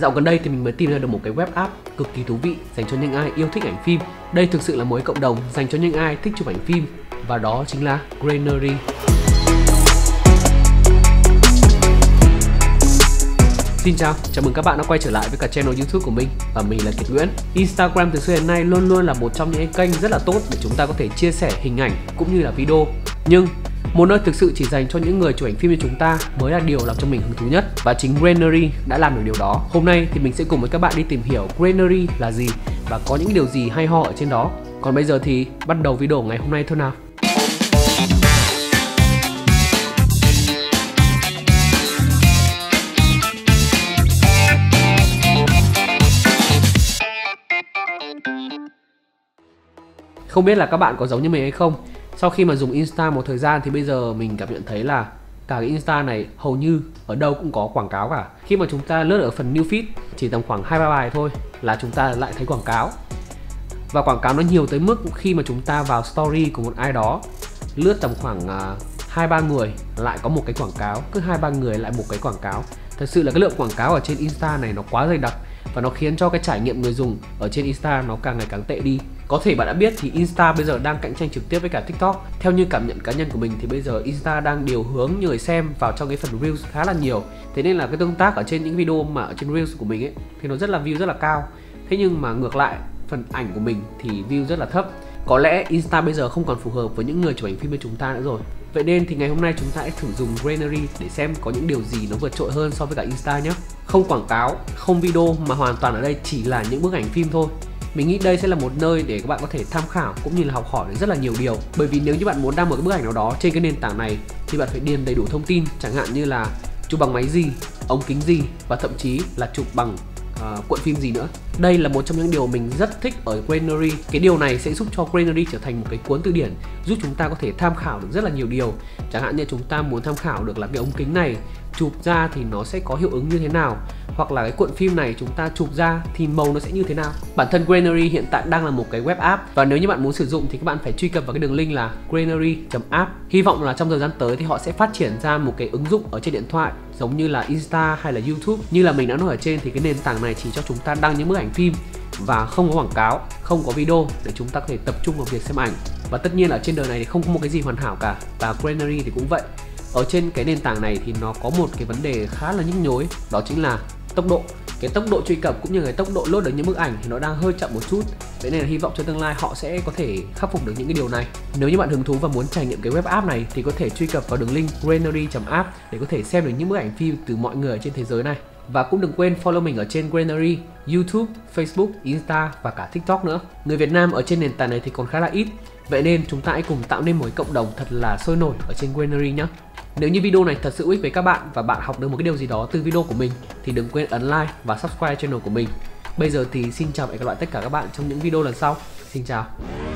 Dạo gần đây thì mình mới tìm ra được một cái web app cực kỳ thú vị dành cho những ai yêu thích ảnh phim. Đây thực sự là một cộng đồng dành cho những ai thích chụp ảnh phim, và đó chính là Grainery. Xin chào, chào mừng các bạn đã quay trở lại với cả channel YouTube của mình, và mình là Kiệt Nguyễn. Instagram từ xưa đến nay luôn luôn là một trong những kênh rất là tốt để chúng ta có thể chia sẻ hình ảnh cũng như là video. Nhưng một nơi thực sự chỉ dành cho những người chụp ảnh phim như chúng ta mới là điều làm cho mình hứng thú nhất, và chính Grainery đã làm được điều đó. Hôm nay thì mình sẽ cùng với các bạn đi tìm hiểu Grainery là gì và có những điều gì hay ho ở trên đó. Còn bây giờ thì bắt đầu video ngày hôm nay thôi nào. Không biết là các bạn có giống như mình hay không? Sau khi mà dùng Insta một thời gian thì bây giờ mình cảm nhận thấy là cả cái Insta này hầu như ở đâu cũng có quảng cáo cả. Khi mà chúng ta lướt ở phần new feed chỉ tầm khoảng 2-3 bài thôi là chúng ta lại thấy quảng cáo. Và quảng cáo nó nhiều tới mức khi mà chúng ta vào story của một ai đó lướt tầm khoảng 2-3 người lại có một cái quảng cáo, cứ 2-3 người lại một cái quảng cáo. Thật sự là cái lượng quảng cáo ở trên Insta này nó quá dày đặc, và nó khiến cho cái trải nghiệm người dùng ở trên Insta nó càng ngày càng tệ đi. Có thể bạn đã biết thì Insta bây giờ đang cạnh tranh trực tiếp với cả TikTok. Theo như cảm nhận cá nhân của mình thì bây giờ Insta đang điều hướng người xem vào trong cái phần Reels khá là nhiều. Thế nên là cái tương tác ở trên những video mà ở trên Reels của mình ấy thì nó rất là view rất là cao. Thế nhưng mà ngược lại phần ảnh của mình thì view rất là thấp. Có lẽ Insta bây giờ không còn phù hợp với những người chụp ảnh phim như chúng ta nữa rồi. Vậy nên thì ngày hôm nay chúng ta hãy thử dùng Grainery để xem có những điều gì nó vượt trội hơn so với cả Insta nhé. Không quảng cáo, không video, mà hoàn toàn ở đây chỉ là những bức ảnh phim thôi. Mình nghĩ đây sẽ là một nơi để các bạn có thể tham khảo cũng như là học hỏi rất là nhiều điều. Bởi vì nếu như bạn muốn đăng một cái bức ảnh nào đó trên cái nền tảng này thì bạn phải điền đầy đủ thông tin, chẳng hạn như là chụp bằng máy gì, ống kính gì, và thậm chí là chụp bằng cuộn phim gì nữa. Đây là một trong những điều mình rất thích ở Grainery. Cái điều này sẽ giúp cho Grainery trở thành một cái cuốn từ điển, giúp chúng ta có thể tham khảo được rất là nhiều điều. Chẳng hạn như chúng ta muốn tham khảo được là cái ống kính này chụp ra thì nó sẽ có hiệu ứng như thế nào, hoặc là cái cuộn phim này chúng ta chụp ra thì màu nó sẽ như thế nào. Bản thân Grainery hiện tại đang là một cái web app, và nếu như bạn muốn sử dụng thì các bạn phải truy cập vào cái đường link là grainery.app. Hy vọng là trong thời gian tới thì họ sẽ phát triển ra một cái ứng dụng ở trên điện thoại giống như là Insta hay là YouTube. Như là mình đã nói ở trên thì cái nền tảng này chỉ cho chúng ta đăng những bức ảnh phim và không có quảng cáo, không có video, để chúng ta có thể tập trung vào việc xem ảnh. Và tất nhiên ở trên đời này thì không có một cái gì hoàn hảo cả, và Grainery thì cũng vậy. Ở trên cái nền tảng này thì nó có một cái vấn đề khá là nhức nhối, đó chính là tốc độ. Cái tốc độ truy cập cũng như cái tốc độ load được những bức ảnh thì nó đang hơi chậm một chút. Vậy nên là hy vọng cho tương lai họ sẽ có thể khắc phục được những cái điều này. Nếu như bạn hứng thú và muốn trải nghiệm cái web app này thì có thể truy cập vào đường link grainery.app để có thể xem được những bức ảnh phim từ mọi người trên thế giới này. Và cũng đừng quên follow mình ở trên Grainery, YouTube, Facebook, Insta và cả TikTok nữa. Người Việt Nam ở trên nền tảng này thì còn khá là ít. Vậy nên chúng ta hãy cùng tạo nên một cộng đồng thật là sôi nổi ở trên Grainery nhé. Nếu như video này thật sự hữu ích với các bạn và bạn học được một cái điều gì đó từ video của mình thì đừng quên ấn like và subscribe channel của mình. Bây giờ thì xin chào và hẹn gặp lại tất cả các bạn trong những video lần sau. Xin chào.